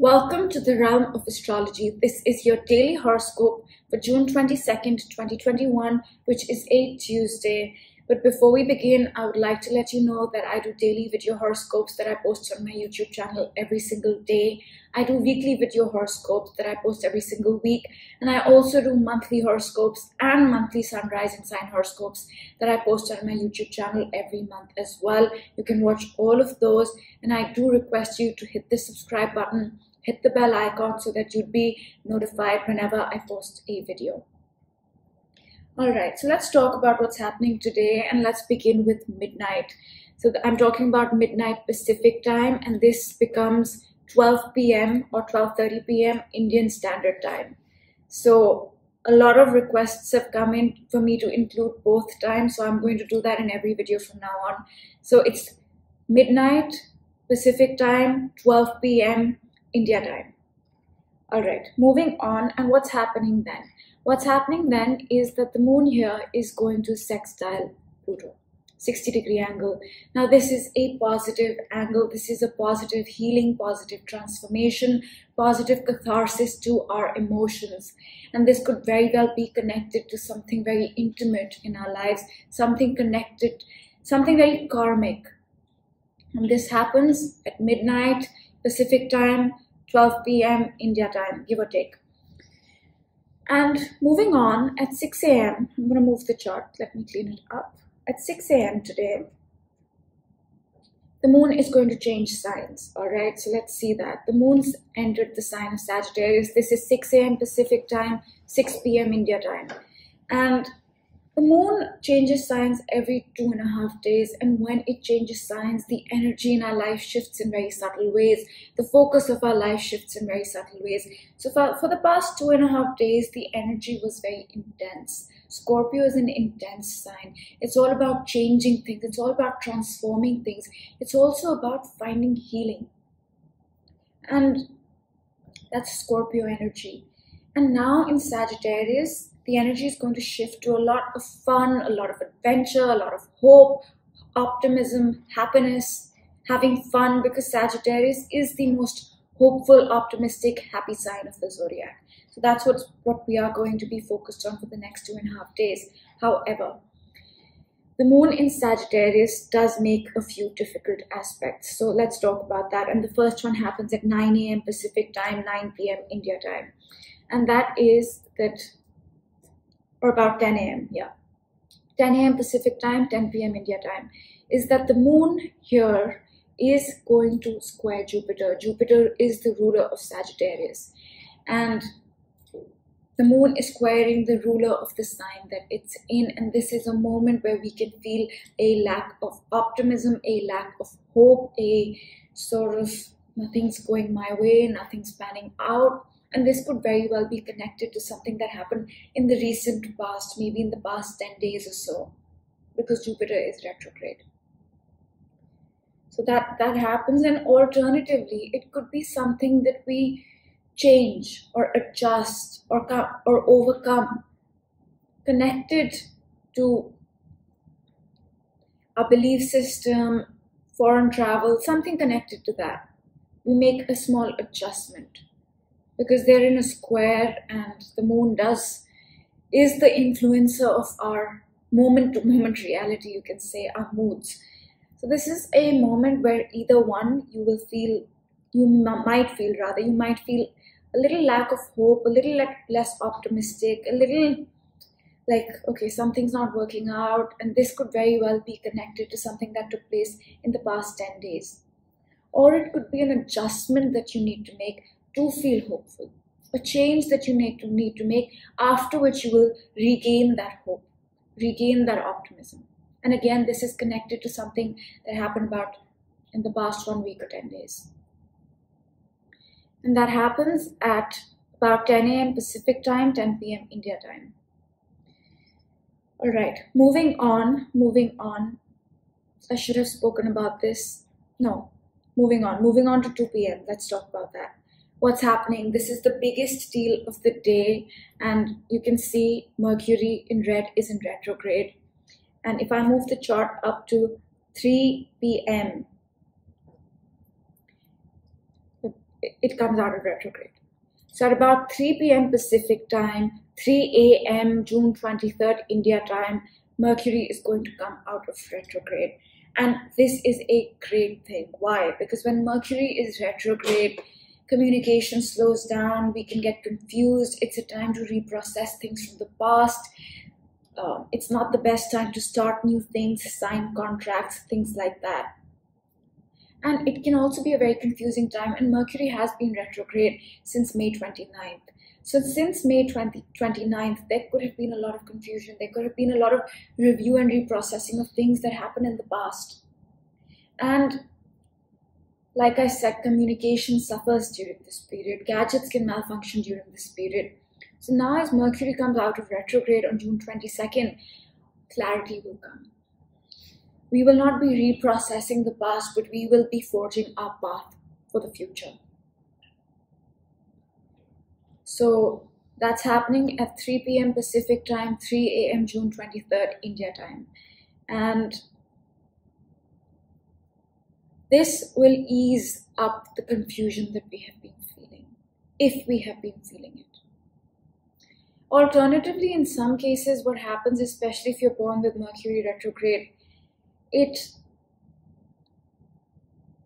Welcome to the Realm of Astrology. This is your daily horoscope for June 22nd, 2021, which is a Tuesday. But before we begin, I would like to let you know that I do daily video horoscopes that I post on my YouTube channel every single day. I do weekly video horoscopes that I post every single week. And I also do monthly horoscopes and monthly sunrise and sign horoscopes that I post on my YouTube channel every month as well. You can watch all of those. And I do request you to hit the subscribe button, hit the bell icon so that you'd be notified whenever I post a video. Alright, so let's talk about what's happening today, and let's begin with midnight. So I'm talking about midnight Pacific time, and this becomes 12 p.m. or 12:30 p.m. Indian Standard Time. So a lot of requests have come in for me to include both times, so I'm going to do that in every video from now on. So it's midnight Pacific time, 12 p.m. India time. Alright, moving on, and what's happening then? What's happening then is that the moon here is going to sextile Pluto, 60-degree angle. Now this is a positive angle. This is a positive healing, positive transformation, positive catharsis to our emotions. And this could very well be connected to something very intimate in our lives, something connected, something very karmic. And this happens at midnight Pacific time, 12 p.m. India time, give or take. And moving on, at 6 a.m., I'm going to move the chart. Let me clean it up. At 6 a.m. today, the moon is going to change signs. All right, so let's see that. The moon's entered the sign of Sagittarius. This is 6 a.m. Pacific time, 6 p.m. India time. And the moon changes signs every 2.5 days. And when it changes signs, the energy in our life shifts in very subtle ways. The focus of our life shifts in very subtle ways. So for the past 2.5 days, the energy was very intense. Scorpio is an intense sign. It's all about changing things. It's all about transforming things. It's also about finding healing. And that's Scorpio energy. And now in Sagittarius, the energy is going to shift to a lot of fun, a lot of adventure, a lot of hope, optimism, happiness, having fun, because Sagittarius is the most hopeful, optimistic, happy sign of the zodiac. So that's what we are going to be focused on for the next 2.5 days. However, the moon in Sagittarius does make a few difficult aspects. So let's talk about that. And the first one happens at 9 a.m. Pacific time, 9 p.m. India time. And that is that, or about 10 a.m., yeah. 10 a.m. Pacific time, 10 p.m. India time, is that the moon here is going to square Jupiter. Jupiter is the ruler of Sagittarius. And the moon is squaring the ruler of the sign that it's in. And this is a moment where we can feel a lack of optimism, a lack of hope, a sort of nothing's going my way, nothing's panning out. And this could very well be connected to something that happened in the recent past, maybe in the past 10 days or so, because Jupiter is retrograde. So that happens, and alternatively, it could be something that we change or adjust or overcome, connected to our belief system, foreign travel, something connected to that. We make a small adjustment, because they're in a square, and the moon is the influencer of our moment-to-moment reality, you can say, our moods. So this is a moment where either one, you might feel a little lack of hope, a little like less optimistic, a little like, okay, something's not working out, and this could very well be connected to something that took place in the past 10 days. Or it could be an adjustment that you need to make to feel hopeful, a change that you need to make, after which you will regain that hope, regain that optimism. And again, this is connected to something that happened about in the past 1 week or 10 days. And that happens at about 10 a.m. Pacific time, 10 p.m. India time. All right, moving on. I should have spoken about this. No, moving on to 2 p.m. Let's talk about that. What's happening? This is the biggest deal of the day, and you can see Mercury in red is in retrograde. And if I move the chart up to 3 p.m., it comes out of retrograde. So at about 3 p.m. Pacific time, 3 a.m. June 23rd India time, Mercury is going to come out of retrograde. And this is a great thing. Why? Because when Mercury is retrograde, communication slows down, we can get confused. It's a time to reprocess things from the past. It's not the best time to start new things, sign contracts, things like that. And it can also be a very confusing time, and Mercury has been retrograde since May 29th. So since May 29th, there could have been a lot of confusion. There could have been a lot of review and reprocessing of things that happened in the past. And like I said, communication suffers during this period. Gadgets can malfunction during this period. So now as Mercury comes out of retrograde on June 22nd, clarity will come. We will not be reprocessing the past, but we will be forging our path for the future. So that's happening at 3 p.m. Pacific time, 3 a.m. June 23rd India time. And this will ease up the confusion that we have been feeling, if we have been feeling it. Alternatively, in some cases, what happens, especially if you're born with Mercury retrograde,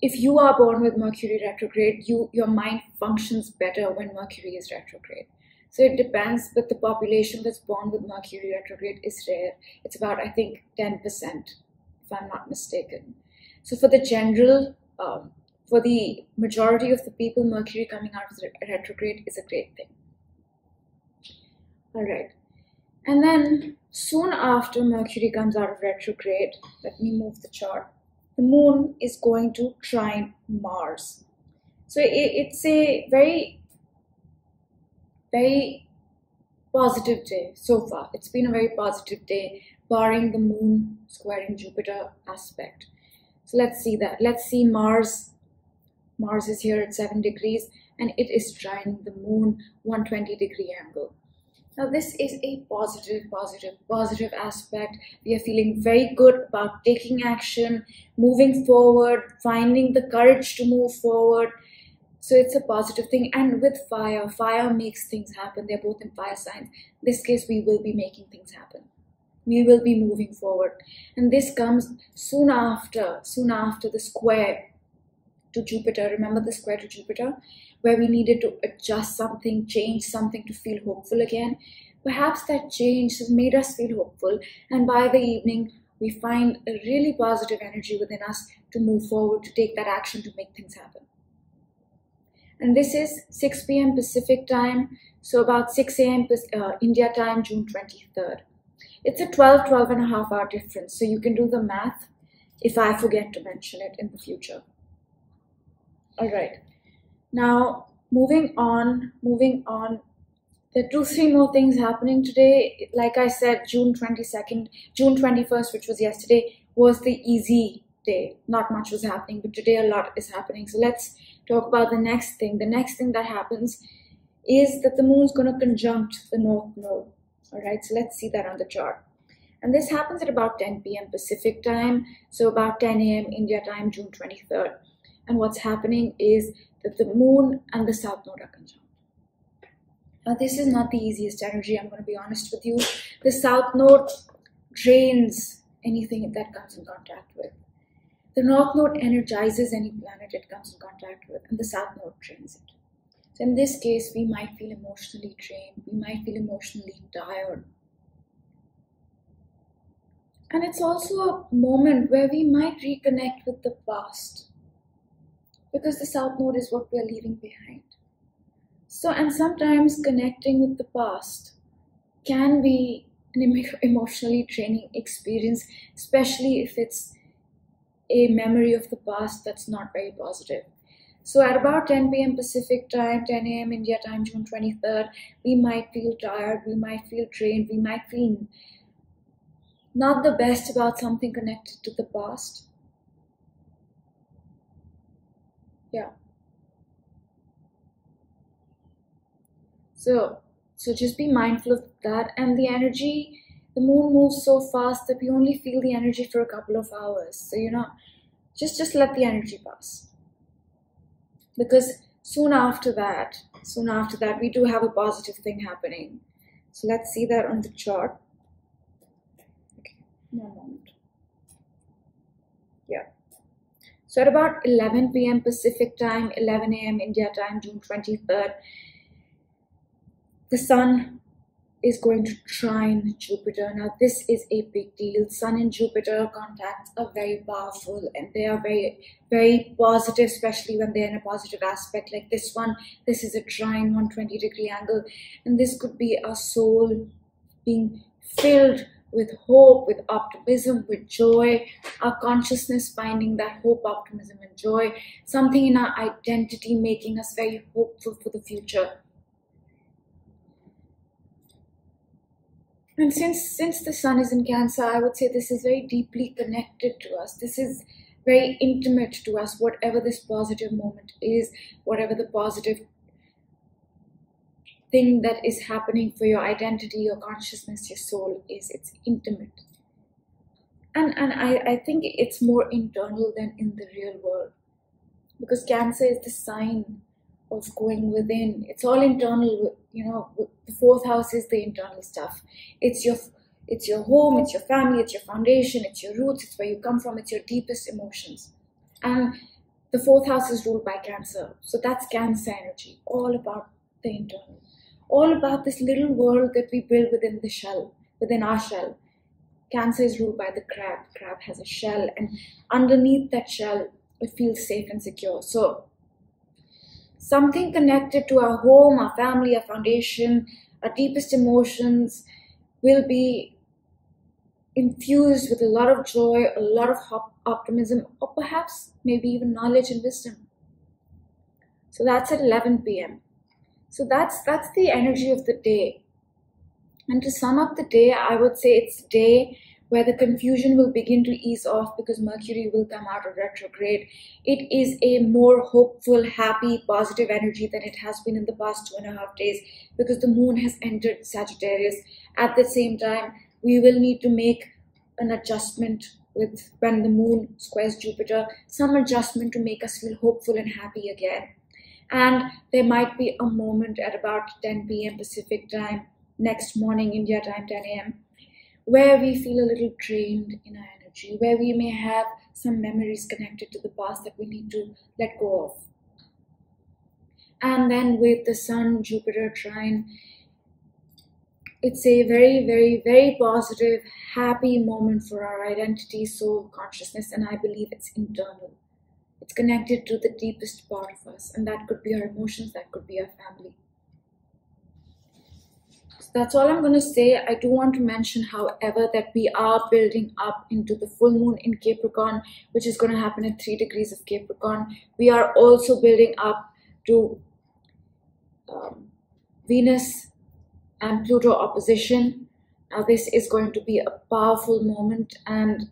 if you are born with Mercury retrograde, your mind functions better when Mercury is retrograde. So it depends, but the population that's born with Mercury retrograde is rare. It's about, I think, 10%, if I'm not mistaken. So for the general, for the majority of the people, Mercury coming out of retrograde is a great thing. All right. And then soon after Mercury comes out of retrograde, let me move the chart. The moon is going to trine Mars. So it's a very, very positive day so far. It's been a very positive day, barring the moon squaring Jupiter aspect. So let's see that. Let's see Mars. Mars is here at 7 degrees and it is trining the moon, 120 degree angle. Now this is a positive, positive, positive aspect. We are feeling very good about taking action, moving forward, finding the courage to move forward. So it's a positive thing. And with fire, fire makes things happen. They're both in fire signs. In this case, we will be making things happen. We will be moving forward. And this comes soon after the square to Jupiter. Remember the square to Jupiter? Where we needed to adjust something, change something to feel hopeful again. Perhaps that change has made us feel hopeful, and by the evening, we find a really positive energy within us to move forward, to take that action, to make things happen. And this is 6 p.m. Pacific time, so about 6 a.m. India time, June 23rd. It's a 12 and a half hour difference, so you can do the math if I forget to mention it in the future. All right. Now, moving on, there are 2-3 more things happening today. Like I said, June 22nd, June 21st, which was yesterday, was the easy day. Not much was happening, but today a lot is happening. So let's talk about the next thing. The next thing that happens is that the moon's going to conjunct the North Node. All right, so let's see that on the chart. And this happens at about 10 p.m. Pacific time, so about 10 a.m. India time, June 23rd. And what's happening is that the moon and the South Node are conjunct. Now, this is not the easiest energy, I'm going to be honest with you. The South Node drains anything that comes in contact with. The North Node energizes any planet it comes in contact with, and the South Node drains it. So in this case, we might feel emotionally drained, we might feel emotionally tired. And it's also a moment where we might reconnect with the past, because the South Node is what we are leaving behind. So, and sometimes connecting with the past can be an emotionally draining experience, especially if it's a memory of the past that's not very positive. So at about 10 p.m. Pacific time, 10 a.m. India time, June 23rd, we might feel tired, we might feel drained, we might feel not the best about something connected to the past. Yeah. So just be mindful of that. And the energy, the moon moves so fast that we only feel the energy for a couple of hours. So, you know, just let the energy pass. Because soon after that, we do have a positive thing happening. So let's see that on the chart. Okay, one moment. Yeah. So at about 11 p.m. Pacific time, 11 a.m. India time, June 23rd, the Sun is going to trine Jupiter. Now this is a big deal. Sun and Jupiter contacts are very powerful and they are very, very positive, especially when they're in a positive aspect like this one. This is a trine, 120-degree angle, and this could be our soul being filled with hope, with optimism, with joy, our consciousness finding that hope, optimism, and joy, something in our identity making us very hopeful for the future. And since the Sun is in Cancer, I would say this is very deeply connected to us. This is very intimate to us, whatever this positive moment is, whatever the positive thing that is happening for your identity, your consciousness, your soul is. It's intimate. And I think it's more internal than in the real world, because Cancer is the sign of going within. It's all internal, you know. The fourth house is the internal stuff. It's your home, it's your family, it's your foundation, it's your roots, it's where you come from, it's your deepest emotions. And the fourth house is ruled by Cancer. So that's Cancer energy, all about the internal, all about this little world that we build within the shell, within our shell. Cancer is ruled by the crab. Crab has a shell, and underneath that shell, it feels safe and secure. So something connected to our home, our family, our foundation, our deepest emotions will be infused with a lot of joy, a lot of optimism, or perhaps maybe even knowledge and wisdom. So that's at 11 p.m. So that's the energy of the day. And to sum up the day, I would say it's a day where the confusion will begin to ease off because Mercury will come out of retrograde. It is a more hopeful, happy, positive energy than it has been in the past 2.5 days because the moon has entered Sagittarius. At the same time, we will need to make an adjustment with when the moon squares Jupiter, some adjustment to make us feel hopeful and happy again. And there might be a moment at about 10 p.m. Pacific time, next morning India time, 10 a.m., where we feel a little drained in our energy, where we may have some memories connected to the past that we need to let go of. And then with the Sun-Jupiter trine, it's a very, very, very positive, happy moment for our identity, soul, consciousness, and I believe it's internal. It's connected to the deepest part of us, and that could be our emotions, that could be our family. That's all I'm going to say. I do want to mention, however, that we are building up into the full moon in Capricorn, which is going to happen at 3 degrees of Capricorn. We are also building up to Venus and Pluto opposition. Now, this is going to be a powerful moment, and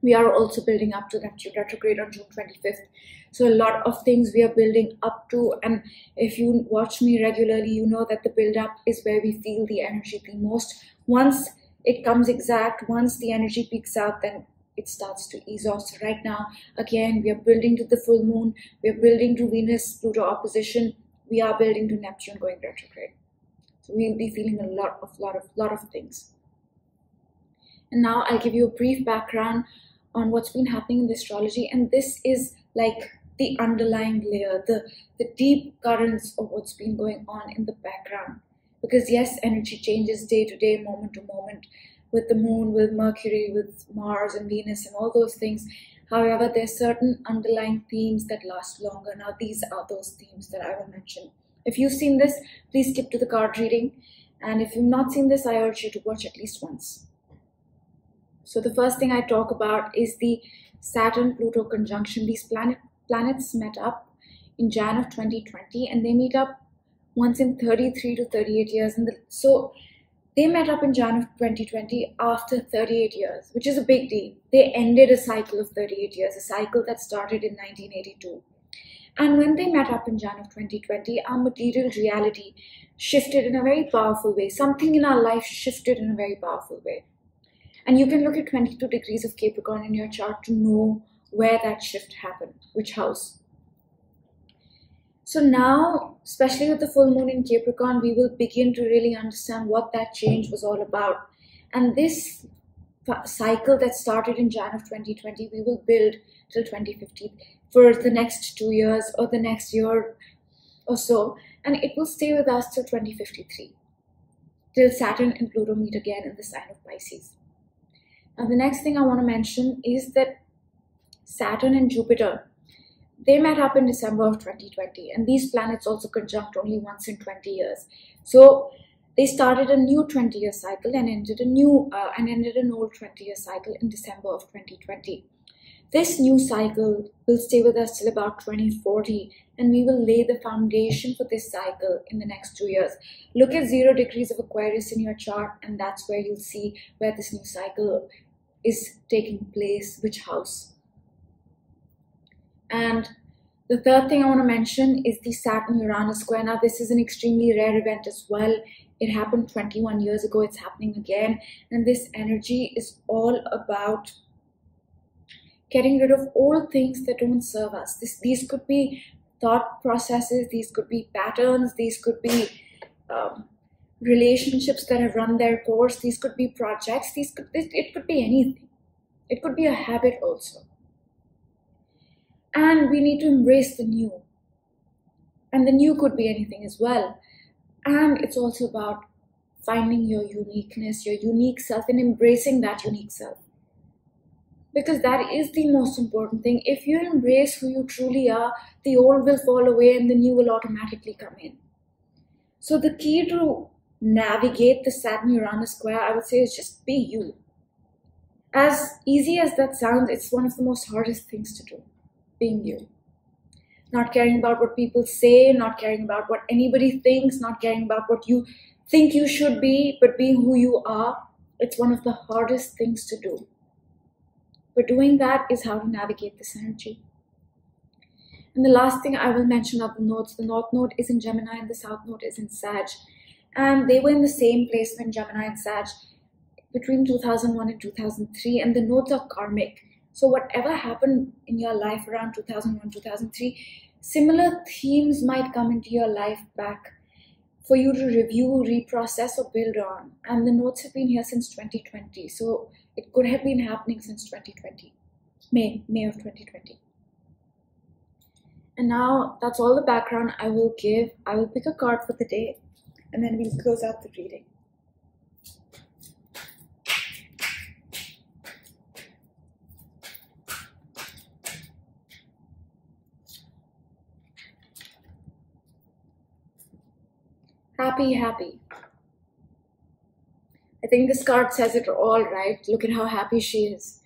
we are also building up to Neptune retrograde on June 25th. So a lot of things we are building up to, and if you watch me regularly, you know that the build-up is where we feel the energy the most. Once it comes exact, once the energy peaks out, then it starts to ease off. So right now, again, we are building to the full moon, we are building to Venus-Pluto opposition, we are building to Neptune going retrograde. So we'll be feeling a lot of things. And now I'll give you a brief background on what's been happening in the astrology, and this is like the underlying layer, the deep currents of what's been going on in the background. Because yes, energy changes day to day, moment to moment, with the moon, with Mercury, with Mars and Venus and all those things. However, there's certain underlying themes that last longer. Now these are those themes that I will mention. If you've seen this, please skip to the card reading, and if you've not seen this, I urge you to watch at least once. So the first thing I talk about is the Saturn-Pluto conjunction. These planets met up in Jan of 2020, and they meet up once in 33 to 38 years. And so they met up in Jan of 2020 after 38 years, which is a big deal. They ended a cycle of 38 years, a cycle that started in 1982. And when they met up in Jan of 2020, our material reality shifted in a very powerful way. Something in our life shifted in a very powerful way. And you can look at 22 degrees of Capricorn in your chart to know where that shift happened, which house. So now, especially with the full moon in Capricorn, we will begin to really understand what that change was all about. And this cycle that started in Jan of 2020, we will build till 2050 for the next 2 years or the next year or so. And it will stay with us till 2053, till Saturn and Pluto meet again in the sign of Pisces. Now, the next thing I want to mention is that Saturn and Jupiter, they met up in December of 2020, and these planets also conjunct only once in 20 years. So they started a new 20-year cycle and ended an old 20-year cycle in December of 2020. This new cycle will stay with us till about 2040, and we will lay the foundation for this cycle in the next 2 years. Look at 0 degrees of Aquarius in your chart, and that's where you'll see where this new cycle is taking place, which house. And the third thing I want to mention is the Saturn-Uranus square. Now, this is an extremely rare event as well. It happened 21 years ago. It's happening again. And this energy is all about getting rid of all things that don't serve us. These could be thought processes. These could be patterns. These could be relationships that have run their course. These could be projects. It could be anything. It could be a habit also. And we need to embrace the new. And the new could be anything as well. And it's also about finding your uniqueness, your unique self, and embracing that unique self. Because that is the most important thing. If you embrace who you truly are, the old will fall away and the new will automatically come in. So the key to navigate the Saturn-Uranus square, I would say, is just be you. As easy as that sounds, it's one of the most hardest things to do. Being you. Not caring about what people say, not caring about what anybody thinks, not caring about what you think you should be, but being who you are, it's one of the hardest things to do. But doing that is how to navigate this energy. And the last thing I will mention are the nodes. The North Node is in Gemini and the South Node is in Sag. And they were in the same place when Gemini and Sag between 2001 and 2003. And the nodes are karmic. So whatever happened in your life around 2001, 2003, similar themes might come into your life back for you to review, reprocess, or build on. And the nodes have been here since 2020. So it could have been happening since 2020, May of 2020. And now that's all the background I will give. I will pick a card for the day and then we'll close out the reading. Happy, happy. I think this card says it all, right? Look at how happy she is.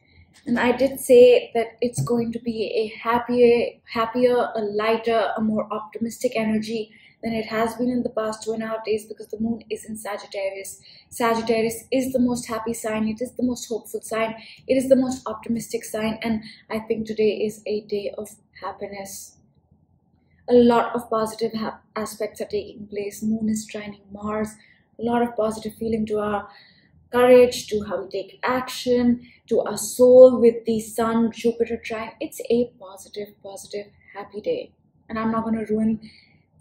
And I did say that it's going to be a happier, a lighter, a more optimistic energy than it has been in the past 2.5 days because the moon is in Sagittarius. Sagittarius is the most happy sign. It is the most hopeful sign. It is the most optimistic sign. And I think today is a day of happiness. A lot of positive aspects are taking place. Moon is trining Mars. A lot of positive feeling to our courage, to how we take action, to our soul with the Sun, Jupiter trine. It's a positive, happy day. And I'm not going to ruin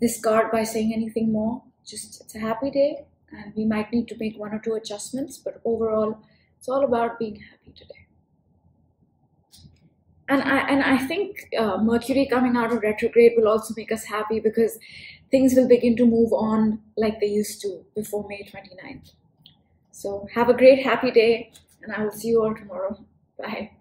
this card by saying anything more. Just it's a happy day and we might need to make 1 or 2 adjustments. But overall, it's all about being happy today. And I think Mercury coming out of retrograde will also make us happy because things will begin to move on like they used to before May 29th. So have a great happy day and I will see you all tomorrow. Bye.